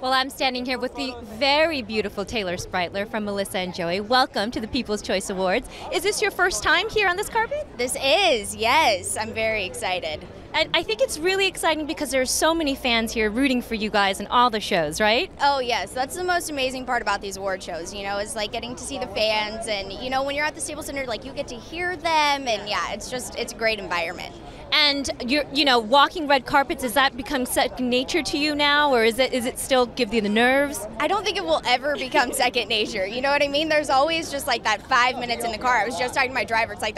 Well, I'm standing here with the very beautiful Taylor Spreitler from Melissa and Joey. Welcome to the People's Choice Awards. Is this your first time here on this carpet? This is, yes. I'm very excited. And I think it's really exciting because there's so many fans here rooting for you guys in all the shows, right? Oh, yes. That's the most amazing part about these award shows, you know, is like getting to see the fans. And, you know, when you're at the Staples Center, like you get to hear them. And yeah, it's a great environment. And you know, walking red carpets, has that become second nature to you now, or is it still give you the nerves? I don't think it will ever become second nature. You know what I mean? There's always just like that 5 minutes in the car. I was just talking to my driver. It's like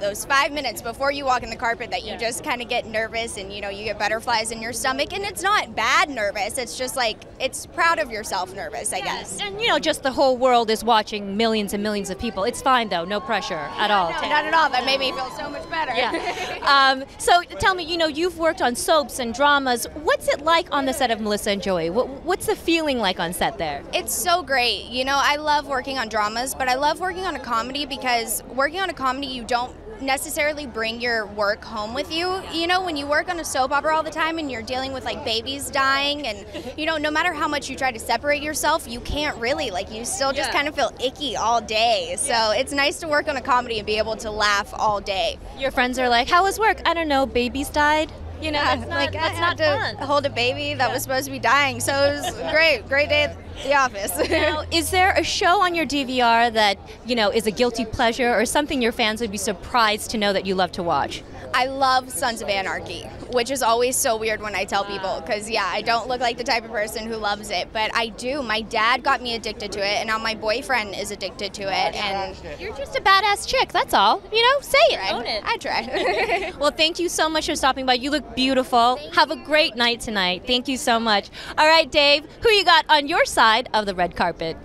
those 5 minutes before you walk in the carpet that you just kind of get nervous, and you know, you get butterflies in your stomach, and it's not bad nervous, it's just like, it's proud of yourself nervous, I guess. And you know, just the whole world is watching, millions and millions of people. It's fine though, no pressure at all. No, not at all, that made me feel so much better. Yeah. So tell me, you know, you've worked on soaps and dramas. What's it like on the set of Melissa and Joey? What's the feeling like on set there? It's so great. You know, I love working on dramas, but I love working on a comedy because working on a comedy, you don't necessarily bring your work home with you. You know, when you work on a soap opera all the time and you're dealing with like babies dying, and you know, no matter how much you try to separate yourself, you can't really, like, you still just kind of feel icky all day. So it's nice to work on a comedy and be able to laugh all day. Your friends are like, how was work? I don't know, babies died. You know, I had to hold a baby that was supposed to be dying, so it was great day at the office. Now, is there a show on your DVR that, you know, is a guilty pleasure or something your fans would be surprised to know that you love to watch? I love Sons of Anarchy, which is always so weird when I tell people, because yeah, I don't look like the type of person who loves it, but I do. My dad got me addicted to it, and now my boyfriend is addicted to it. And you're just a badass chick, that's all. You know, say it. Own it. I tried. Well, thank you so much for stopping by. You look beautiful. Have a great night tonight. Thank you so much. All right, Dave, who you got on your side of the red carpet?